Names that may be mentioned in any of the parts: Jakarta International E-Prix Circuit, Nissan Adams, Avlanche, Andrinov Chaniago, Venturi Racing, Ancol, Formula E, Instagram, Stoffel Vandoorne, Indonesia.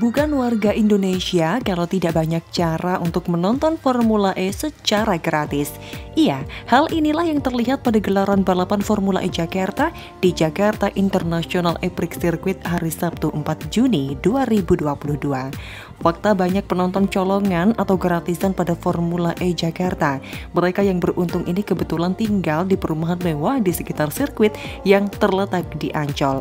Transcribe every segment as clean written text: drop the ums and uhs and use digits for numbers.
Bukan warga Indonesia kalau tidak banyak cara untuk menonton Formula E secara gratis. Iya, hal inilah yang terlihat pada gelaran balapan Formula E Jakarta di Jakarta International E-Prix Circuit hari Sabtu 4 Juni 2022. Fakta banyak penonton colongan atau gratisan pada Formula E Jakarta. Mereka yang beruntung ini kebetulan tinggal di perumahan mewah di sekitar sirkuit yang terletak di Ancol.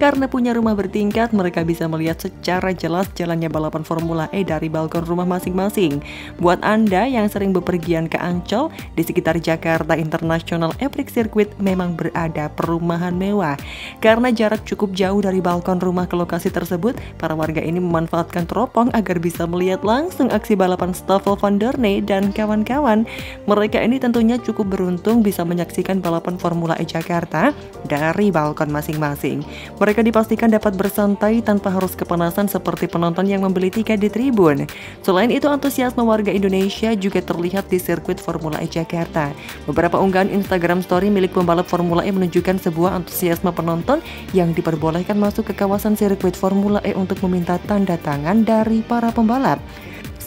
Karena punya rumah bertingkat, mereka bisa melihat secara jelas jalannya balapan Formula E dari balkon rumah masing-masing. Buat Anda yang sering bepergian ke Ancol, di sekitar Jakarta International E-Prix Circuit memang berada perumahan mewah. Karena jarak cukup jauh dari balkon rumah ke lokasi tersebut, para warga ini memanfaatkan teropong agar bisa melihat langsung aksi balapan Stoffel Vandoorne dan kawan-kawan. Mereka ini tentunya cukup beruntung bisa menyaksikan balapan Formula E Jakarta dari balkon masing-masing. Mereka dipastikan dapat bersantai tanpa harus kepanasan seperti penonton yang membeli tiket di tribun. Selain itu, antusiasme warga Indonesia juga terlihat di sirkuit Formula E Jakarta. Beberapa unggahan Instagram Story milik pembalap Formula E menunjukkan sebuah antusiasme penonton yang diperbolehkan masuk ke kawasan sirkuit Formula E untuk meminta tanda tangan dari para pembalap.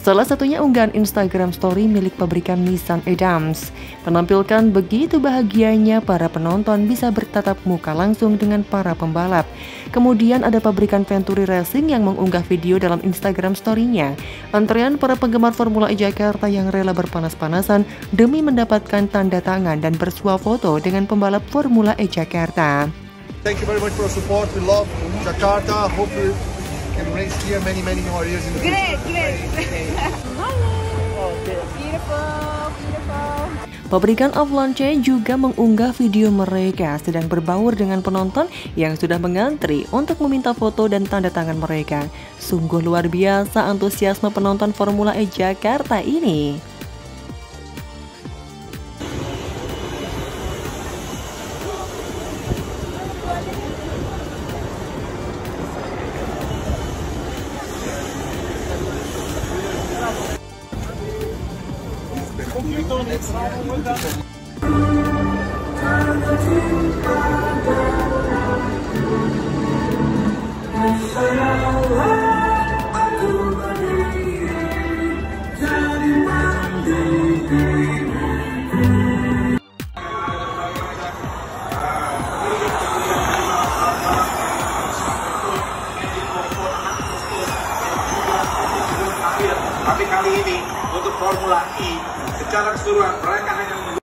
Salah satunya unggahan Instagram Story milik pabrikan Nissan Adams menampilkan begitu bahagianya para penonton bisa bertatap muka langsung dengan para pembalap. Kemudian ada pabrikan Venturi Racing yang mengunggah video dalam Instagram Story-nya. Antrean para penggemar Formula E Jakarta yang rela berpanas-panasan demi mendapatkan tanda tangan dan bersuah foto dengan pembalap Formula E Jakarta. Thank you very much for support. We love Jakarta. Hope you can race here many more years in the future. Great. Beautiful. Pabrikan Avlanche juga mengunggah video mereka sedang berbaur dengan penonton yang sudah mengantri untuk meminta foto dan tanda tangan mereka. Sungguh luar biasa antusiasme penonton Formula E Jakarta ini. Tapi kali ini untuk Formula E secara keseluruhan mereka